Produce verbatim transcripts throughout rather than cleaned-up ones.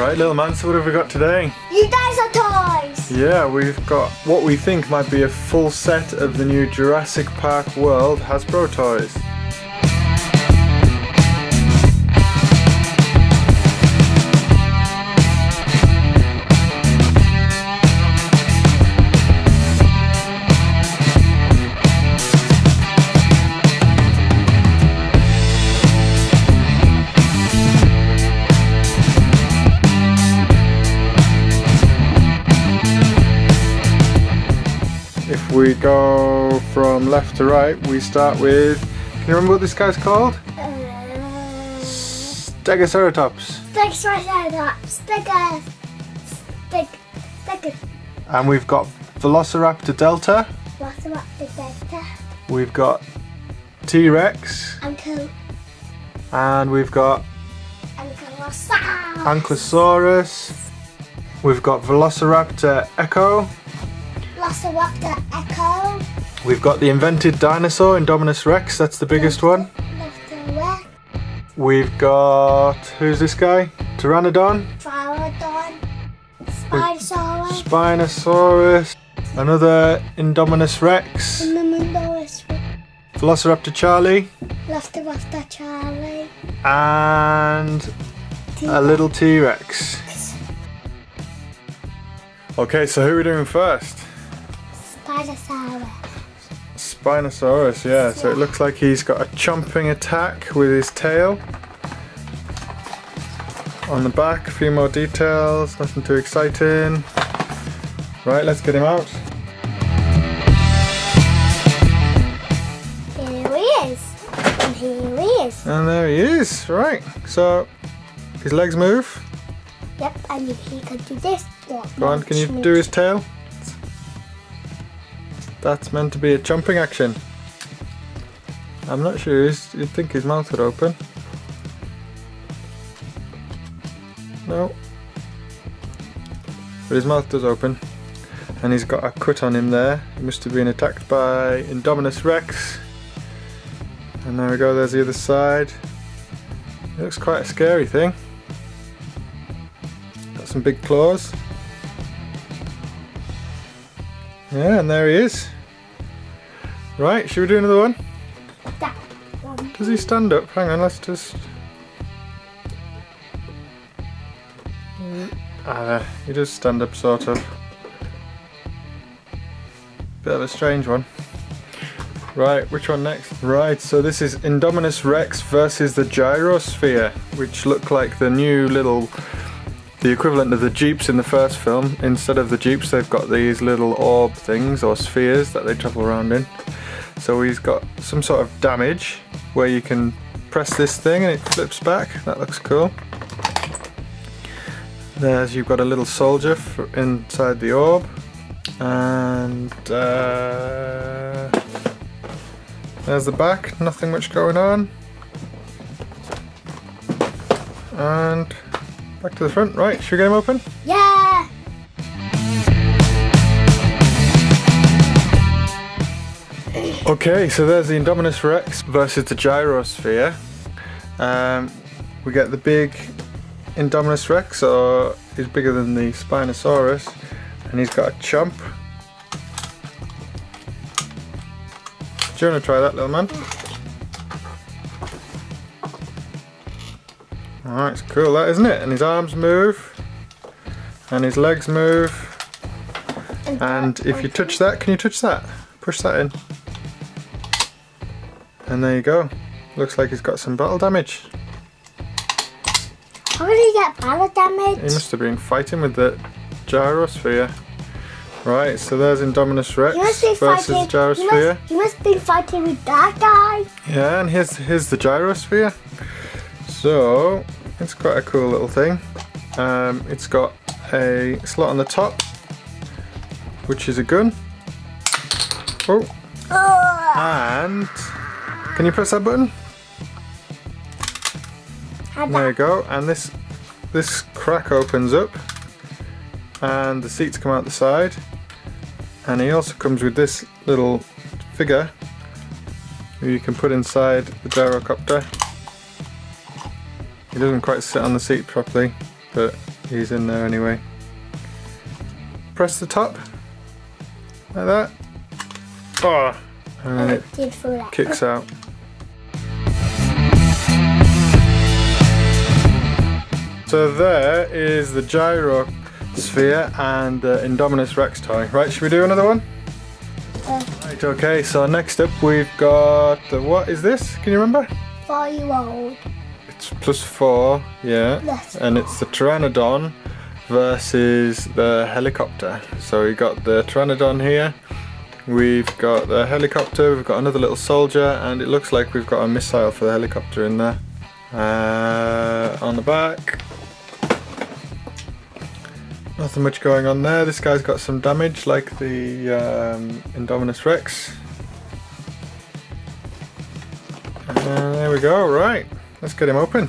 Right, little Mansa, what have we got today? You guys are toys! Yeah, we've got what we think might be a full set of the new Jurassic Park World Hasbro toys. If we go from left to right, we start with, can you remember what this guy's called? Uh, Stegoceratops. Stegoceratops. Stego. Steg. Steg. And we've got Velociraptor Delta. Velociraptor Delta. We've got T-Rex. Ankyl. And we've got Ankylosaurus. Ankylosaurus. We've got Velociraptor Echo. Velociraptor Echo. We've got the invented dinosaur, Indominus Rex, that's the biggest one. We've got, who's this guy? Pteranodon. Pteranodon. Spinosaurus. Spinosaurus. Another Indominus Rex. Indominus Rex. Velociraptor Charlie. Velociraptor Charlie. And a little T-Rex. Okay, so who are we doing first? Spinosaurus. Spinosaurus, yeah. So it looks like he's got a chomping attack with his tail. On the back, a few more details, nothing too exciting. Right, let's get him out. Here he is. And here he is. And there he is, right. So, his legs move. Yep, and he can do this. Go on, can you do his tail? That's meant to be a chomping action. I'm not sure, you'd think his mouth would open. No. But his mouth does open. And he's got a cut on him there. He must have been attacked by Indominus Rex. And there we go, there's the other side. It looks quite a scary thing. Got some big claws. Yeah, and there he is. Right, should we do another one? That one. Does he stand up? Hang on, let's just... Ah, he does stand up, sort of. Bit of a strange one. Right, which one next? Right, so this is Indominus Rex versus the Gyrosphere, which look like the new little... the equivalent of the jeeps in the first film. Instead of the jeeps, they've got these little orb things or spheres that they travel around in. So he's got some sort of damage where you can press this thing and it flips back. That looks cool. There's, you've got a little soldier for inside the orb, and uh, there's the back. Nothing much going on. And back to the front. Right, should we get him open? Yeah! Okay, so there's the Indominus Rex versus the Gyrosphere. Um, we get the big Indominus Rex, or he's bigger than the Spinosaurus, and he's got a chomp. Do you want to try that, little man? Alright, it's cool that, isn't it? And his arms move, and his legs move, and if you touch that, can you touch that? Push that in. And there you go. Looks like he's got some battle damage. How did he get battle damage? He must have been fighting with the Gyrosphere. Right, so there's Indominus Rex versus the Gyrosphere. He must have been fighting with that guy. Yeah, and here's, here's the Gyrosphere. So, it's quite a cool little thing. Um, it's got a slot on the top, which is a gun. Oh. Uh. And, can you press that button? Had there that. You go, and this, this crack opens up, and the seats come out the side, and he also comes with this little figure, who you can put inside the gyrocopter. He doesn't quite sit on the seat properly, but he's in there anyway. Press the top like that. Oh, and it kicks out. So there is the Gyrosphere and the Indominus Rex toy. Right, should we do another one? Uh, right, okay, so next up we've got, uh, what is this? Can you remember? Four year old. It's plus four, yeah. That's and four. It's the Pteranodon versus the helicopter. So we've got the Pteranodon here, we've got the helicopter, we've got another little soldier, and it looks like we've got a missile for the helicopter in there. Uh, on the back. Nothing much going on there. This guy's got some damage, like the um, Indominus Rex. Uh, there we go, right. Let's get him open.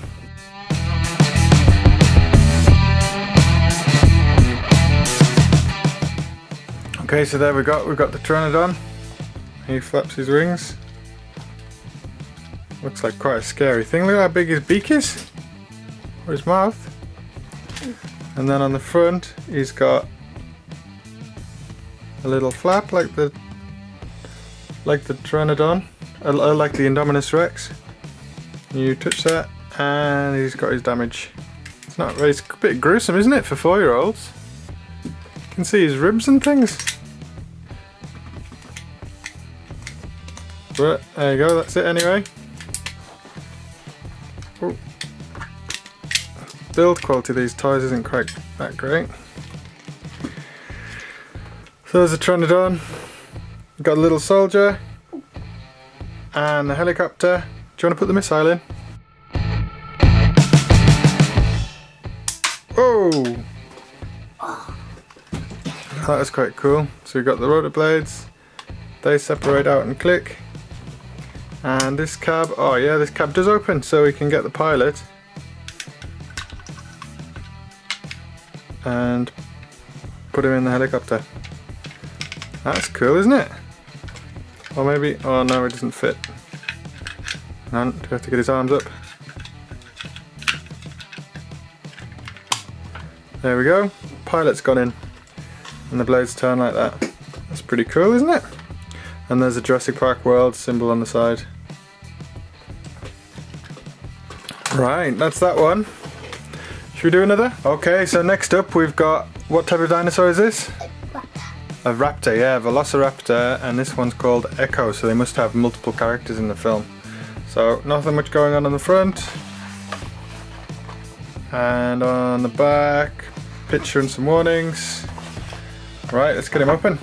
Okay, so there we go. We've got the Pteranodon. He flaps his wings. Looks like quite a scary thing. Look how big his beak is, or his mouth. And then on the front, he's got a little flap like the like the Pteranodon, uh, like the Indominus Rex. You touch that, and he's got his damage. It's not very, it's a bit gruesome, isn't it, for four-year-olds? You can see his ribs and things. But there you go. That's it anyway. Ooh. Build quality of these toys isn't quite that great. So there's a Pteranodon, got a little soldier, and a helicopter. Do you want to put the missile in? Oh! That was quite cool. So we've got the rotor blades, they separate out and click. And this cab, oh yeah, this cab does open, so we can get the pilot and put him in the helicopter. That's cool, isn't it? Or maybe, oh no, it doesn't fit. No, do we have to get his arms up? There we go, pilot's gone in and the blades turn like that. That's pretty cool, isn't it? And there's a Jurassic Park World symbol on the side. Right, that's that one. Should we do another? Okay, so next up we've got, what type of dinosaur is this? A raptor, yeah, Velociraptor, and this one's called Echo, so they must have multiple characters in the film. So, nothing much going on on the front. And on the back, picture and some warnings. Right, let's get him open.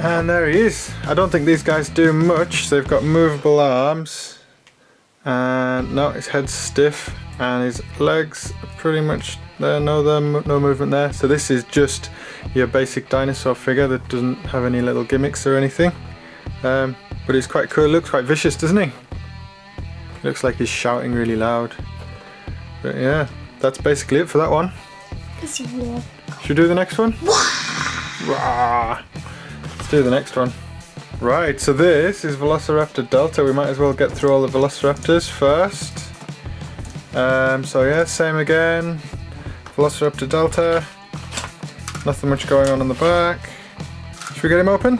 And there he is. I don't think these guys do much. They've got movable arms, and no, his head's stiff, and his legs are pretty much there. No, there, no movement there. So this is just your basic dinosaur figure that doesn't have any little gimmicks or anything. Um, but he's quite cool. Looks quite vicious, doesn't he? Looks like he's shouting really loud. But yeah, that's basically it for that one. Should we do the next one? Wah! Do the next one. Right, so this is Velociraptor Delta. We might as well get through all the Velociraptors first. Um, so yeah, same again. Velociraptor Delta. Nothing much going on on the back. Should we get him open?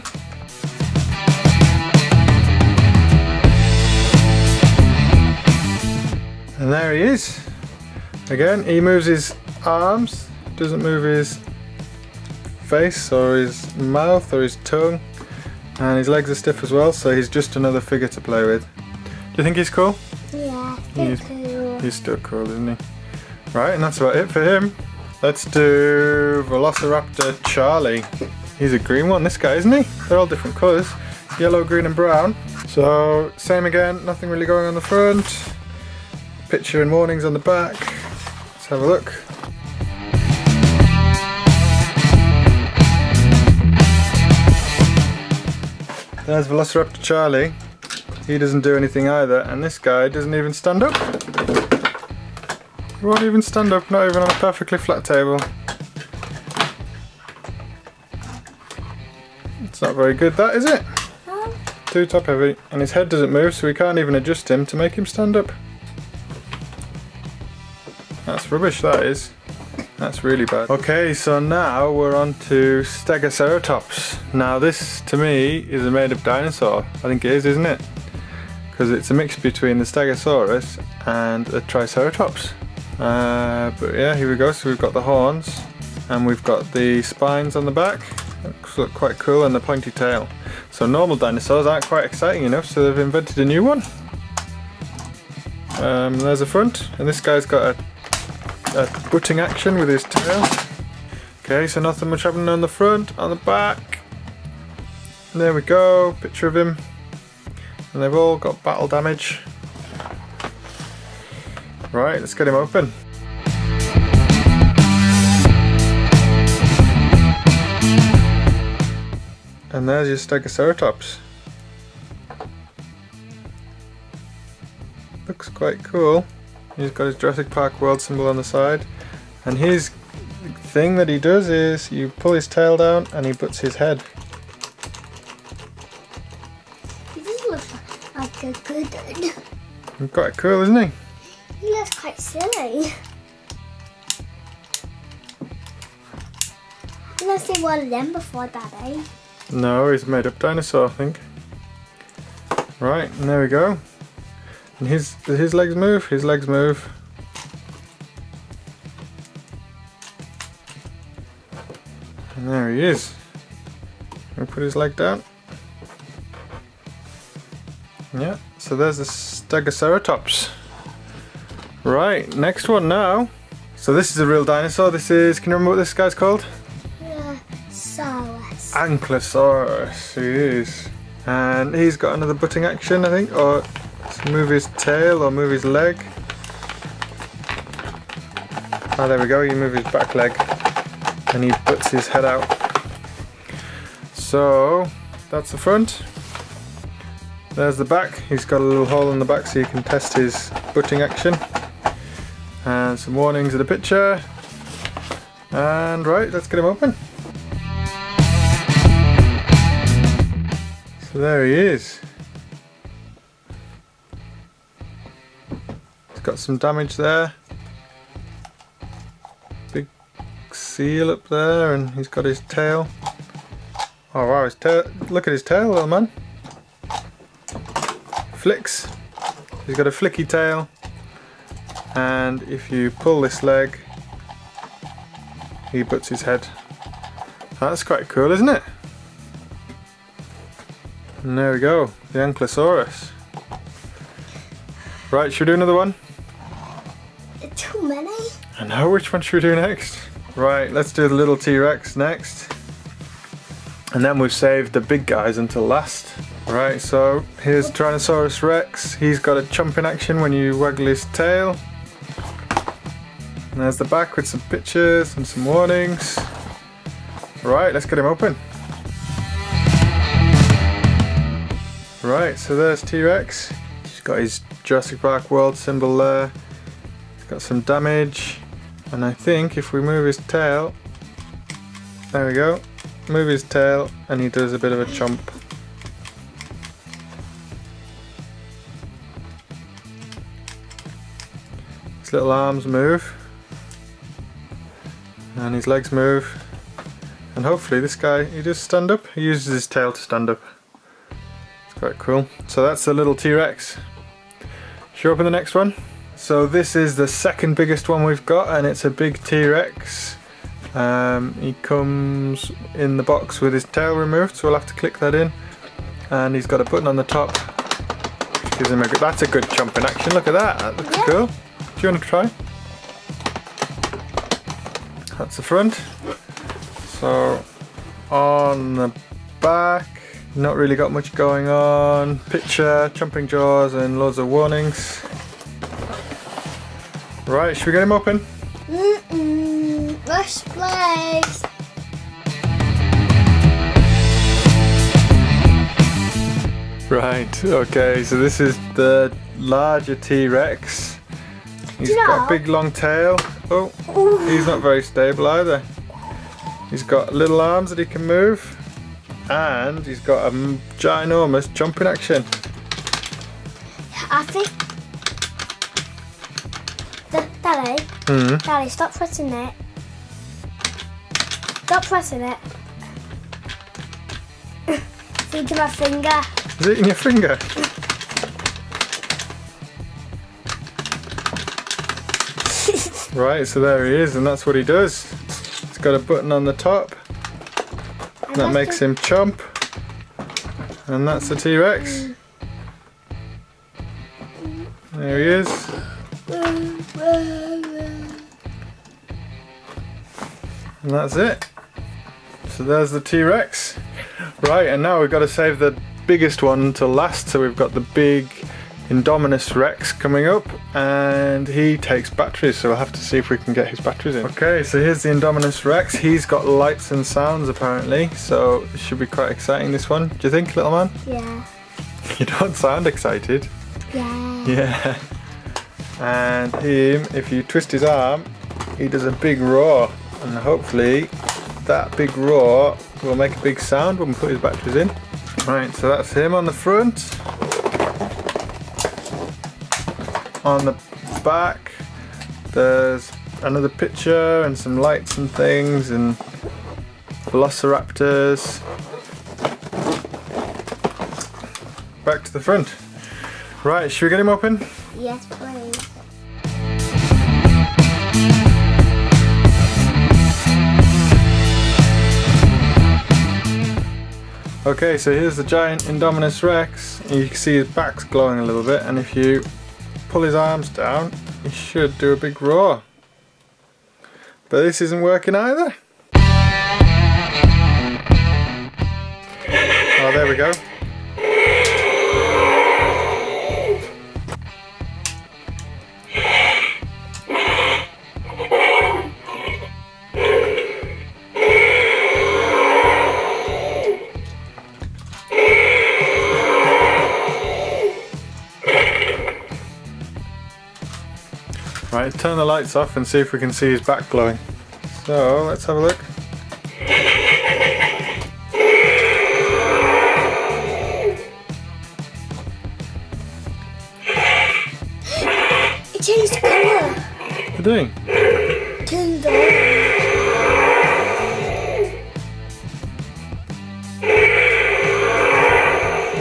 And there he is. Again, he moves his arms, doesn't move his face or his mouth or his tongue, and his legs are stiff as well, so he's just another figure to play with. Do you think he's cool? Yeah, he's, he's cool. He's still cool, isn't he? Right, and that's about it for him. Let's do Velociraptor Charlie. He's a green one, this guy, isn't he? They're all different colours. Yellow, green and brown. So, same again, nothing really going on the front. Picture and warnings on the back. Let's have a look. There's Velociraptor Charlie. He doesn't do anything either, and this guy doesn't even stand up. He won't even stand up, not even on a perfectly flat table. It's not very good, that, is it? too top heavy and his head doesn't move, so we can't even adjust him to make him stand up. That's rubbish, that is. That's really bad. Okay, so now we're on to Stegoceratops. Now this, to me, is a made-up dinosaur. I think it is, isn't it? Because it's a mix between the Stegosaurus and the Triceratops. Uh, but yeah, here we go. So we've got the horns and we've got the spines on the back. Looks look quite cool, and the pointy tail. So normal dinosaurs aren't quite exciting enough, so they've invented a new one. Um, there's a front, and this guy's got a Uh, butting action with his tail. Okay, so nothing much happening on the front, on the back. And there we go, picture of him. And they've all got battle damage. Right, let's get him open. And there's your Stegoceratops. Looks quite cool. He's got his Jurassic Park World symbol on the side, and his thing that he does is you pull his tail down and he butts his head. He does look like a good one. Quite cool, isn't he? He looks quite silly. I've never seen one of them before, Daddy. No, he's a made up dinosaur, I think. Right, and there we go. And his, his legs move, his legs move. And there he is. We'll put his leg down. Yeah, so there's the Stegoceratops. Right, next one now. So this is a real dinosaur. This is, can you remember what this guy's called? Uh, Ankylosaurus. Ankylosaurus, he is. And he's got another butting action, I think, or move his tail or move his leg. Ah, there we go, you move his back leg and he butts his head out. So that's the front. There's the back. He's got a little hole in the back so you can test his butting action. And some warnings in the picture. And right, let's get him open. So there he is. Got some damage there. Big seal up there, and he's got his tail. Oh wow, his tail! Look at his tail, little man. Flicks. He's got a flicky tail. And if you pull this leg, he butts his head. That's quite cool, isn't it? And there we go, the Ankylosaurus. Right, should we do another one? Too many? I know, which one should we do next? Right, let's do the little T-Rex next. And then we've saved the big guys until last. Right, so here's Tyrannosaurus Rex. He's got a chomping action when you waggle his tail. And there's the back with some pictures and some warnings. Right, let's get him open. Right, so there's T-Rex. He's got his Jurassic Park World symbol there. Got some damage, and I think if we move his tail, there we go, move his tail and he does a bit of a chomp. His little arms move and his legs move, and hopefully this guy, he just stand up, he uses his tail to stand up. It's quite cool. So that's the little T-Rex. Should we open the next one? So this is the second biggest one we've got, and it's a big T-Rex. Um, he comes in the box with his tail removed, so we'll have to click that in. And he's got a button on the top. Which gives him a good, that's a good chomping action, look at that, that looks yeah. cool. Do you want to try? That's the front. So on the back, not really got much going on. Picture, chomping jaws and loads of warnings. Right, should we get him open? Mm-mm, rush place. Right, okay, so this is the larger T-Rex. He's you know? got a big long tail. Oh, Ooh. He's not very stable either. He's got little arms that he can move. and he's got a ginormous jumping action. I think Daddy, mm. Daddy, stop pressing it. Stop pressing it. It's eating my finger. Is it in your finger? Right, so there he is, and that's what he does. He's got a button on the top. And that makes him chomp. And that's the T-Rex. There he is. And that's it. So there's the T-Rex. Right, and now we've got to save the biggest one until last, so we've got the big Indominus Rex coming up, and he takes batteries, so we'll have to see if we can get his batteries in. Okay, so here's the Indominus Rex. He's got lights and sounds apparently, so it should be quite exciting, this one. Do you think, little man? Yeah. You don't sound excited. Yeah. Yeah. And him, if you twist his arm, he does a big roar, and hopefully that big roar will make a big sound when we put his batteries in. Right, so that's him on the front. On the back there's another picture and some lights and things and velociraptors. Back to the front. Right, should we get him open? Yes, please. Okay, so here's the giant Indominus Rex. You can see his back's glowing a little bit, and if you pull his arms down, he should do a big roar. But this isn't working either. Oh, there we go. Right, turn the lights off and see if we can see his back glowing. So, let's have a look. It changed colour. What are you doing? Kindle.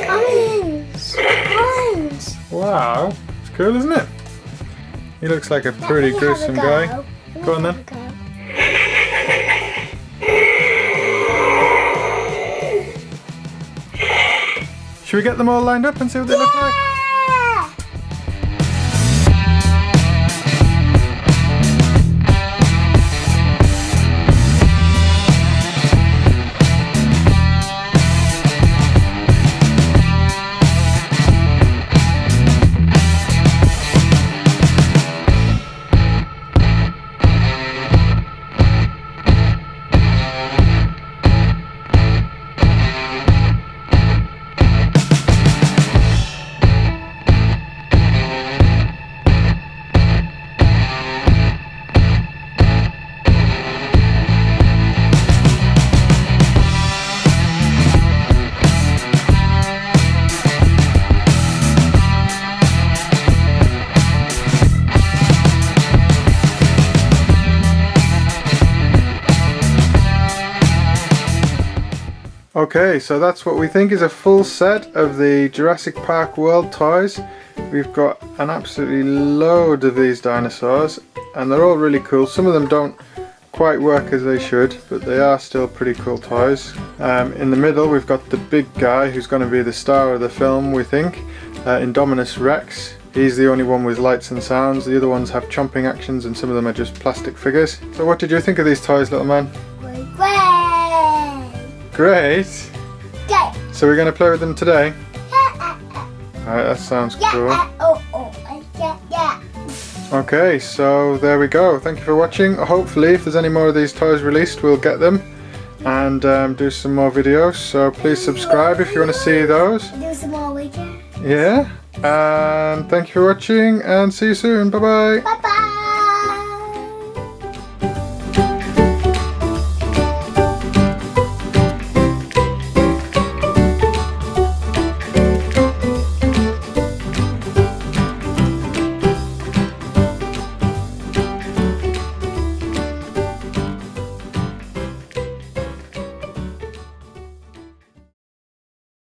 Orange. Orange. Wow, it's cool, isn't it? He looks like a pretty gruesome a guy. Go, go on then. Go. Should we get them all lined up and see what they yeah! look like? Okay, so that's what we think is a full set of the Jurassic Park World toys. We've got an absolutely load of these dinosaurs, and they're all really cool. Some of them don't quite work as they should, but they are still pretty cool toys. Um, in the middle we've got the big guy who's going to be the star of the film, we think, uh, Indominus Rex. He's the only one with lights and sounds. The other ones have chomping actions, and some of them are just plastic figures. So what did you think of these toys, little man? Great! Great! So we're going to play with them today? Yeah! Alright, that sounds yeah, cool. Uh, oh, oh, yeah, yeah. Okay, so there we go. Thank you for watching. Hopefully, if there's any more of these toys released, we'll get them and um, do some more videos. So please subscribe if you want to see those. Do some more later. Yeah? And thank you for watching, and see you soon. Bye-bye! Bye-bye.